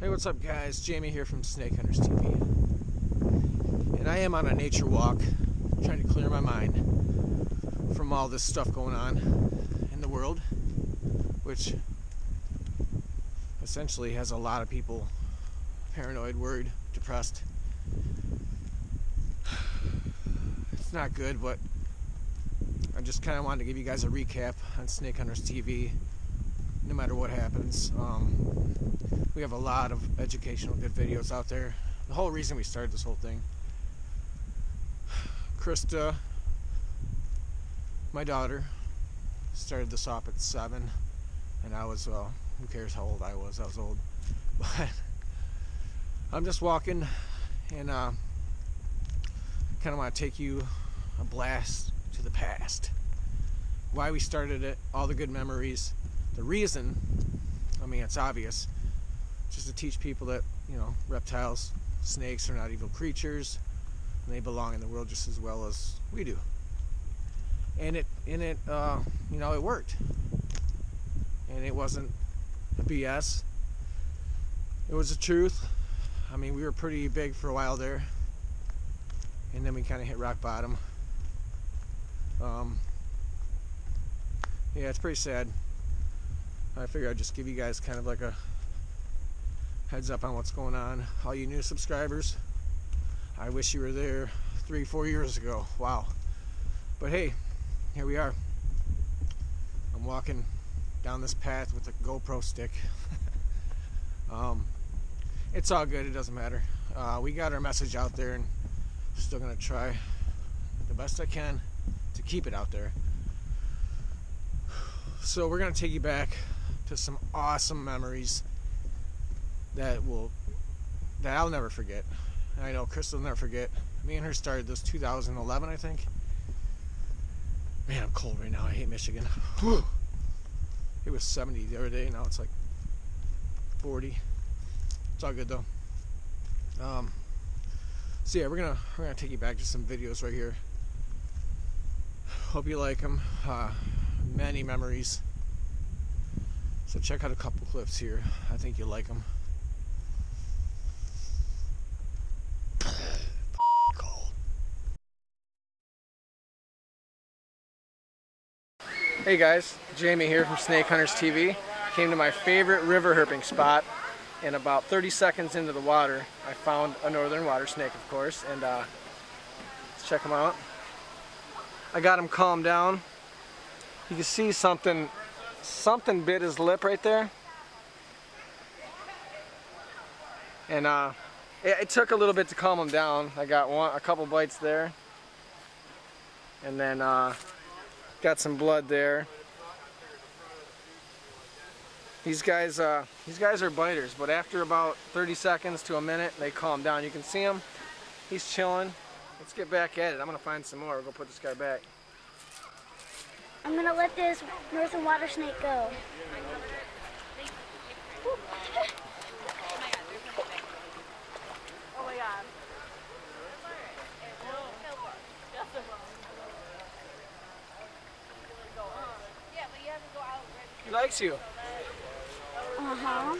Hey, what's up guys? Jamie here from Snake Hunters TV. And I am on a nature walk, trying to clear my mind from all this stuff going on in the world, which essentially has a lot of people paranoid, worried, depressed. It's not good, but I just kind of wanted to give you guys a recap on Snake Hunters TV. No matter what happens, we have a lot of educational good videos out there. The whole reason we started this whole thing, Krista, my daughter, started this off at 7, and I was, well, who cares how old I was old, but I'm just walking, and kind of want to take you a blast to the past, why we started it, all the good memories, the reason, I mean it's obvious, just to teach people that, you know, reptiles, snakes are not evil creatures, and they belong in the world just as well as we do. And it you know, it worked. And it wasn't a BS. It was the truth. I mean, we were pretty big for a while there, and then we kind of hit rock bottom. Yeah, it's pretty sad. I figure I'd just give you guys kind of like a heads up on what's going on. All you new subscribers, I wish you were there 3-4 years ago. Wow. But hey, here we are. I'm walking down this path with a GoPro stick. It's all good. It doesn't matter. We got our message out there, and I'm still going to try the best I can to keep it out there. So we're going to take you back to some awesome memories that I'll never forget. I know Crystal will never forget. Me and her started this 2011, I think. Man, I'm cold right now. I hate Michigan. Whew. It was 70 the other day. Now it's like 40. It's all good though. So yeah, we're gonna take you back to some videos right here. Hope you like them. Many memories. So check out a couple clips here. I think you'll like them. Hey guys, Jamie here from Snake Hunters TV. Came to my favorite river herping spot, and about 30 seconds into the water, I found a northern water snake, of course, and let's check him out. I got him calmed down. You can see something bit his lip right there. And it took a little bit to calm him down. I got a couple bites there, and then got some blood there. These guys are biters, but after about 30 seconds to a minute, they calm down. You can see him. He's chilling. Let's get back at it. I'm gonna find some more. We'll go put this guy back. I'm gonna let this northern water snake go. He likes you. Uh-huh.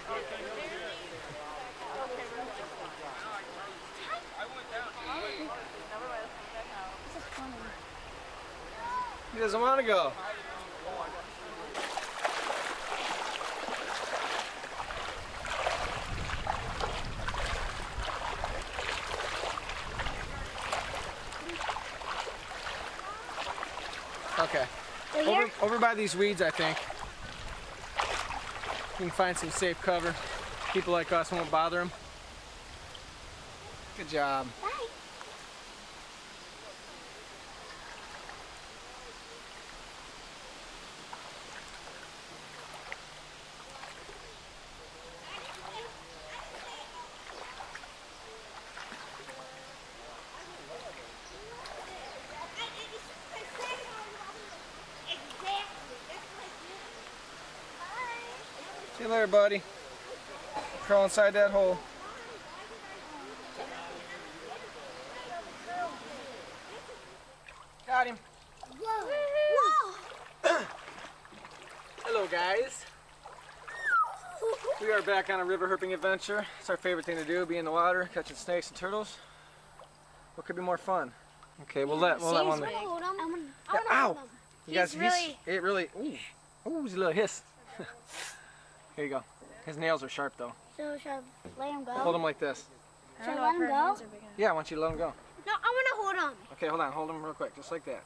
He doesn't want to go. Okay. Over by these weeds, I think. You can find some safe cover. People like us won't bother them. Good job. Bye. See you later, buddy. Crawl inside that hole. Got him. Whoa. Whoa. Hello, guys. We are back on a river herping adventure. It's our favorite thing to do, be in the water, catching snakes and turtles. What could be more fun? Okay, we'll let one. Ow! You guys, it really. Ooh, he's a little hiss. Here you go. His nails are sharp though. So should I let him go? Hold him like this. Should I let him go? Yeah, I want you to let him go. No, I want to hold him. Okay, hold on. Hold him real quick, just like that.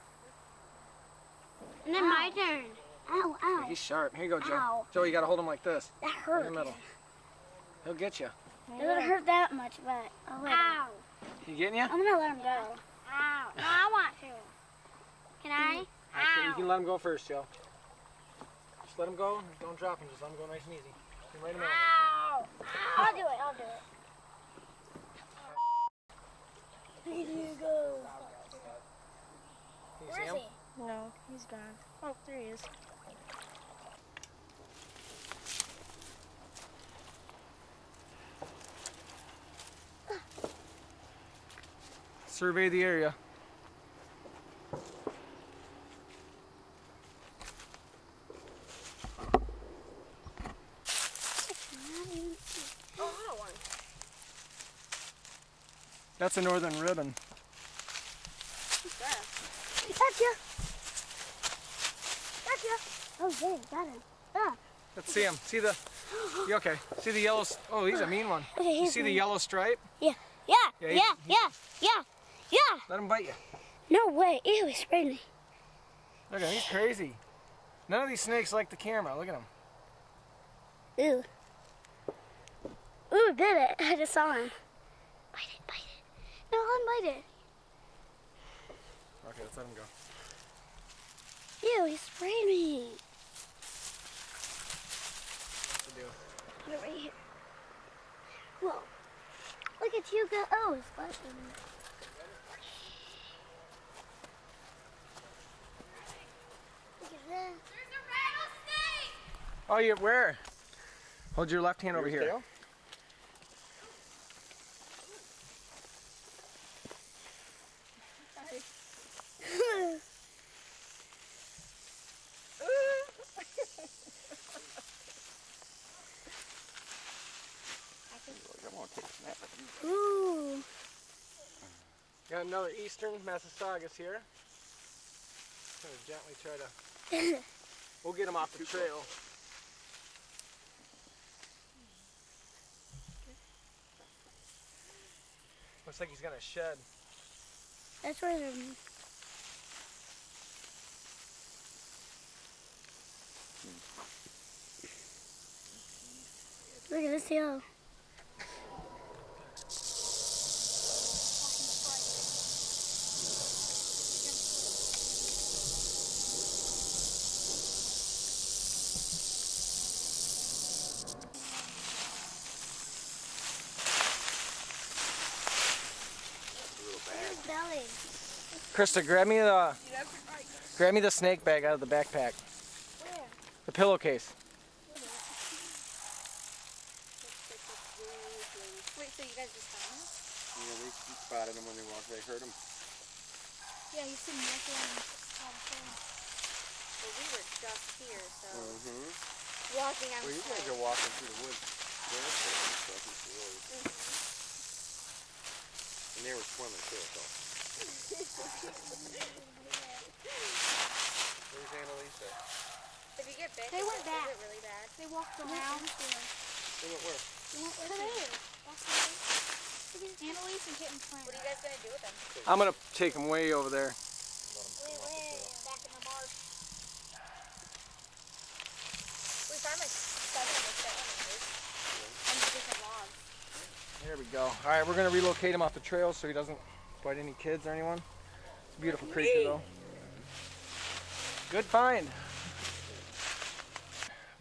And then my turn. Ow, ow. Yeah, he's sharp. Here you go, Joe. Ow. Joe, you got to hold him like this. That hurt. In the middle. He'll get you. It wouldn't hurt that much, but I'll let him. You getting you? I'm going to let him go. Ow. No, I want to. Can I? Ow. Okay, you can let him go first, Joe. Just let him go. Don't drop him. Just let him go nice and easy. Right him ow. Ow. I'll do it. I'll do it. Here you go. Can you see him? No, he's gone. Oh, there he is. Survey the area. That's a northern ribbon. What's that? Gotcha! Gotcha! Oh, dang, got him. Ah. Let's see him. See the... You okay? See the yellow... Oh, he's a mean one. Okay, you see the yellow stripe? Yeah. Yeah, yeah, yeah, yeah. Let him bite you. No way. Ew, he sprayed me. Look at him. He's crazy. None of these snakes like the camera. Look at him. Ooh. Ooh, did it. I just saw him. Bite it, bite it. No, I'll bite it. Okay, let's let him go. Ew, he sprayed me. What to do? You're right here. Whoa. Look at you go. Oh, it's flashing. Look at that. There's a rattlesnake! Oh, you're where? Hold your left hand over here. Tail? Ooh. Got another eastern Massasauga here. Gonna gently try to. We'll get him off the trail. Looks like he's gonna shed. That's where they're. Look at this hill. Krista, grab me the snake bag out of the backpack. Where? The pillowcase. Wait, so you guys just found him? Yeah, they spotted him when they walked. They heard him. Yeah, he's sitting right there on the thing. Well, we were just here, so walking out. Well, you guys are walking through the woods. And they were swimming too, so. Where's Annalisa? If you get bit, is it really bad? They walked around. They went where? They went over there. Annalisa, get in front. What are you guys going to do with them? I'm going to take them way over there. Way back in the marsh. We found like 7 of us that went on different logs. There we go. All right, we're going to relocate him off the trail so he doesn't bite any kids or anyone. It's a beautiful creature though. Good find.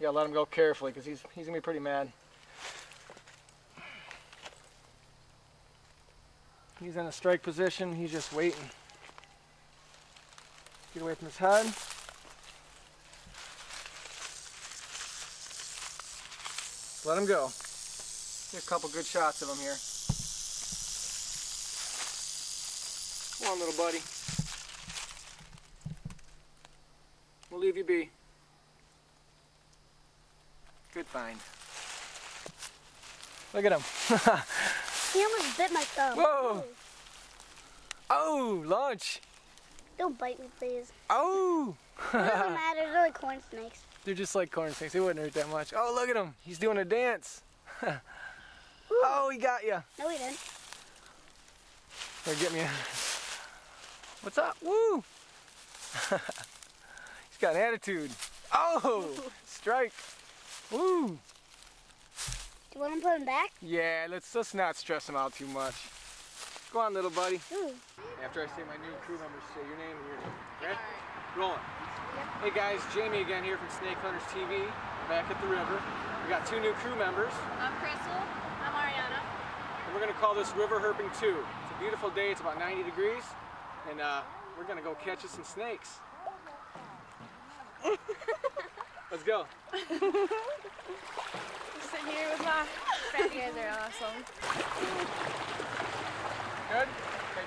Yeah, let him go carefully because he's gonna be pretty mad. He's in a strike position. He's just waiting. Get away from his head. Let him go. There's a couple good shots of him here. Come on, little buddy. We'll leave you be. Good find. Look at him. He almost bit my thumb. Whoa. Oh, launch. Don't bite me, please. Oh. It doesn't matter. They're like corn snakes. They're just like corn snakes. They wouldn't hurt that much. Oh, look at him. He's doing a dance. Oh, he got you. No, he didn't. Or get me. What's up? Woo. He's got an attitude. Oh, strike. Woo. Do you want to put him back? Yeah, let's not stress him out too much. Go on, little buddy. Ooh. After I say my new crew members, say your name and your name. Ready? Right. Rolling. Yep. Hey guys, Jamie again here from Snake Hunters TV. We're back at the river. We got two new crew members. I'm Crystal. I'm Ariana. And we're gonna call this River Herping 2. It's a beautiful day. It's about 90 degrees, and we're gonna go catch us some snakes. Let's go. Sitting here with my friend. You guys are awesome. Good? Okay,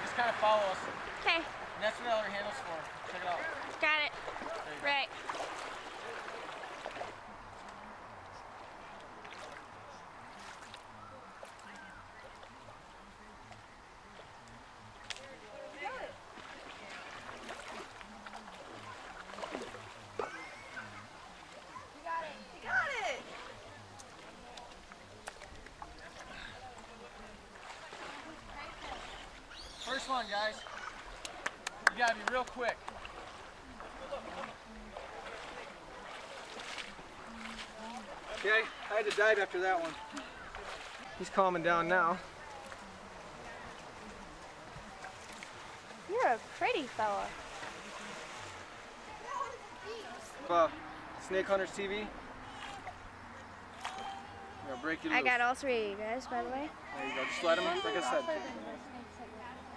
just kind of follow us. Okay. And that's what all our handle's for. Check it out. Got it. Right. First one, guys. You gotta be real quick. Okay, I had to dive after that one. He's calming down now. You're a pretty fella. Snake Hunters TV. Break it loose. I got all three of you guys, by the way. There you go. Just let them, like I said.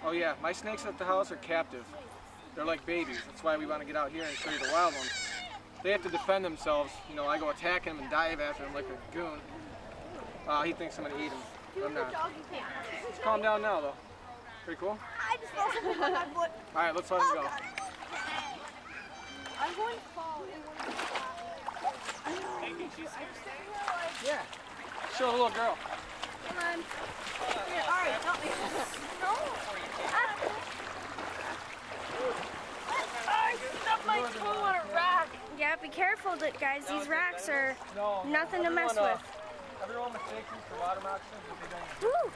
Oh yeah, my snakes at the house are captive. They're like babies. That's why we want to get out here and show you the wild ones. They have to defend themselves. You know, I go attack him and dive after him like a goon. He thinks I'm gonna eat him. But I'm not. It's calm down now though. Pretty cool. All right, let's let him go. I'm going to fall in one. Yeah. Show the little girl. Come on. Yeah, all right, help me. No. I stuck my toe on a rock. Yeah, be careful, guys. These rocks are nothing to mess with. Everyone mistakes them for water moccasins, but they don't. Woo!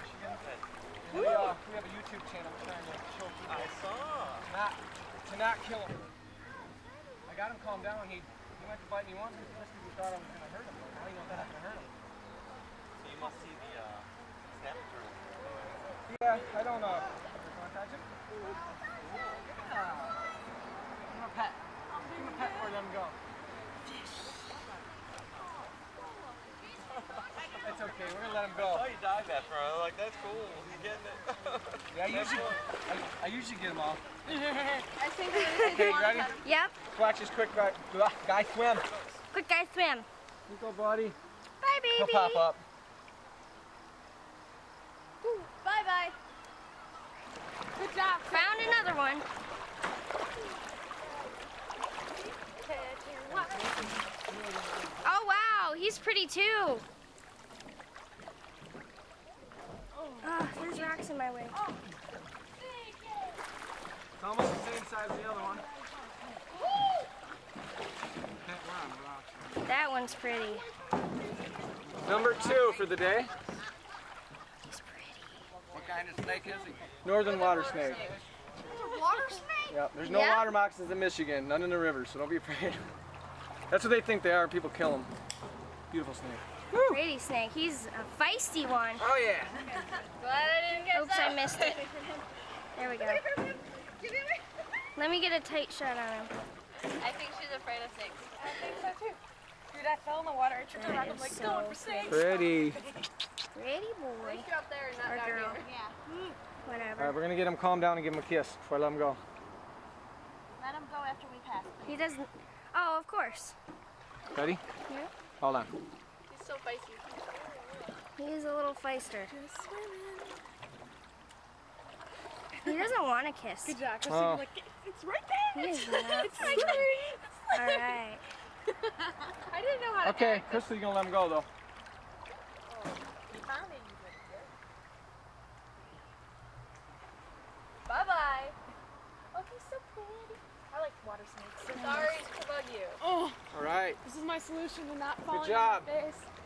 We have a YouTube channel trying to show people. I saw. To not kill him. I got him calmed down. He went to bite me once, because we thought I was going to hurt him. Now you know that I'm going to hurt him. So you must see the snapper turtle. Yeah, I don't know. Want to touch him? I'm gonna pet. I'm gonna pet or let him go. That's okay. We're gonna let him go. I saw you dive that, bro. Like that's cool. He's getting it. Yeah, I usually get him off. I think okay, ready? Yep. Watch this quick guy swim. Quick guy swim. You go, buddy. Bye, baby. He'll pop up. Bye-bye. Good job. Found another one. Oh, wow. He's pretty, too. Oh, there's rocks in my way. It's almost the same size as the other one. That one's pretty. Number two for the day. What kind of snake is he? Northern water snake. Water snake? Yep, there's no water moccasins in Michigan, none in the river, so don't be afraid. That's what they think they are, people kill them. Beautiful snake. Pretty snake, he's a feisty one. Oh yeah. Glad I didn't get that. Oops, I missed it. There we go. Let me get a tight shot on him. I think she's afraid of snakes. I think so too. Dude, I fell in the water. I tripped around. I'm like, going for snakes. Pretty. Pretty boy. Or up there and not girl. Yeah. Whatever. All right, we're going to get him calmed down and give him a kiss before I let him go. Let him go after we pass. Please. He doesn't. Oh, of course. Ready? Yeah. Hold on. He's so feisty. He is a little feister. Just swimming. He doesn't want to kiss. Good job. Oh. Like, it's right there. He is not. It's right there. All right. I didn't know how to act. Okay, Krista's going to let him go, though. right. This is my solution to not falling on my face.